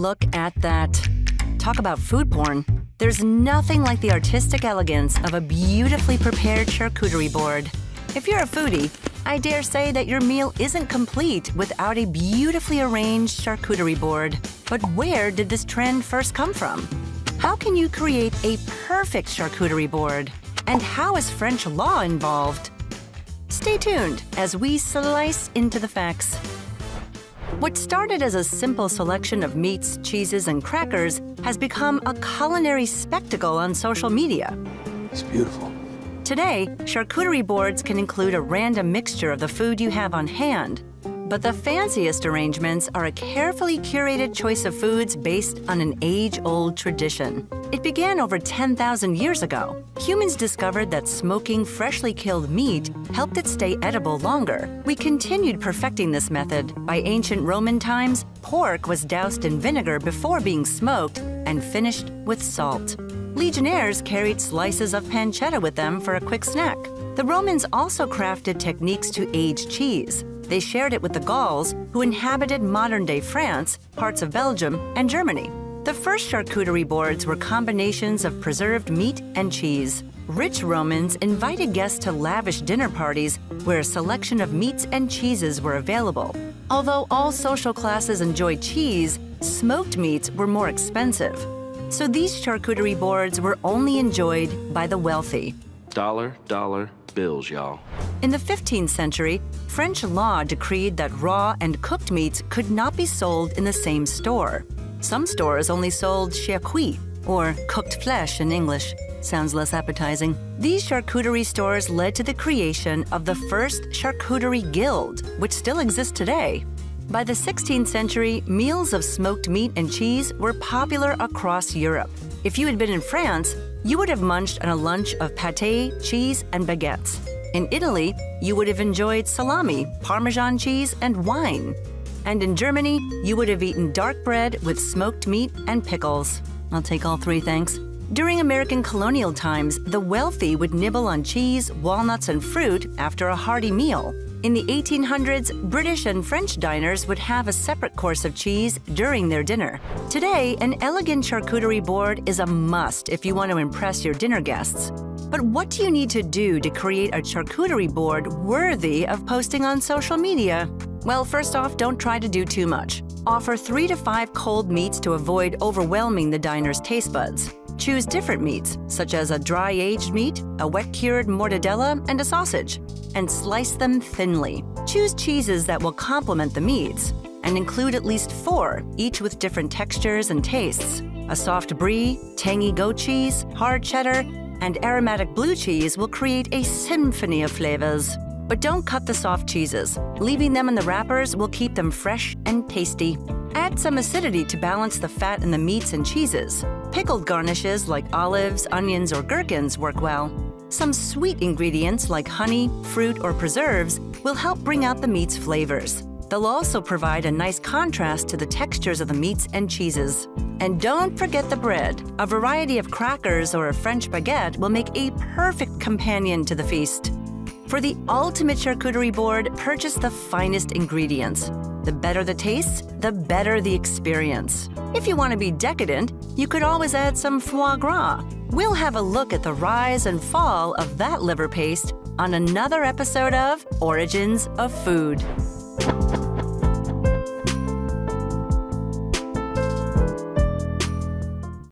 Look at that. Talk about food porn. There's nothing like the artistic elegance of a beautifully prepared charcuterie board. If you're a foodie, I dare say that your meal isn't complete without a beautifully arranged charcuterie board. But where did this trend first come from? How can you create a perfect charcuterie board? And how is French law involved? Stay tuned as we slice into the facts. What started as a simple selection of meats, cheeses, and crackers has become a culinary spectacle on social media. It's beautiful. Today, charcuterie boards can include a random mixture of the food you have on hand, but the fanciest arrangements are a carefully curated choice of foods based on an age-old tradition. It began over 10,000 years ago. Humans discovered that smoking freshly killed meat helped it stay edible longer. We continued perfecting this method. By ancient Roman times, pork was doused in vinegar before being smoked and finished with salt. Legionnaires carried slices of pancetta with them for a quick snack. The Romans also crafted techniques to age cheese. They shared it with the Gauls, who inhabited modern-day France, parts of Belgium, and Germany. The first charcuterie boards were combinations of preserved meat and cheese. Rich Romans invited guests to lavish dinner parties where a selection of meats and cheeses were available. Although all social classes enjoyed cheese, smoked meats were more expensive. So these charcuterie boards were only enjoyed by the wealthy. Dollar, dollar bills, y'all. In the 15th century, French law decreed that raw and cooked meats could not be sold in the same store. Some stores only sold charcuterie, or cooked flesh in English. Sounds less appetizing. These charcuterie stores led to the creation of the first charcuterie guild, which still exists today. By the 16th century, meals of smoked meat and cheese were popular across Europe. If you had been in France, you would have munched on a lunch of pâté, cheese, and baguettes. In Italy, you would have enjoyed salami, Parmesan cheese, and wine. And in Germany, you would have eaten dark bread with smoked meat and pickles. I'll take all three, thanks. During American colonial times, the wealthy would nibble on cheese, walnuts, and fruit after a hearty meal. In the 1800s, British and French diners would have a separate course of cheese during their dinner. Today, an elegant charcuterie board is a must if you want to impress your dinner guests. But what do you need to do to create a charcuterie board worthy of posting on social media? Well, first off, don't try to do too much. Offer 3 to 5 cold meats to avoid overwhelming the diner's taste buds. Choose different meats, such as a dry-aged meat, a wet-cured mortadella, and a sausage, and slice them thinly. Choose cheeses that will complement the meats, and include at least 4, each with different textures and tastes. A soft brie, tangy goat cheese, hard cheddar, and aromatic blue cheese will create a symphony of flavors. But don't cut the soft cheeses. Leaving them in the wrappers will keep them fresh and tasty. Add some acidity to balance the fat in the meats and cheeses. Pickled garnishes like olives, onions, or gherkins work well. Some sweet ingredients like honey, fruit, or preserves will help bring out the meat's flavors. They'll also provide a nice contrast to the textures of the meats and cheeses. And don't forget the bread. A variety of crackers or a French baguette will make a perfect companion to the feast. For the ultimate charcuterie board, purchase the finest ingredients. The better the taste, the better the experience. If you want to be decadent, you could always add some foie gras. We'll have a look at the rise and fall of that liver paste on another episode of Origins of Food.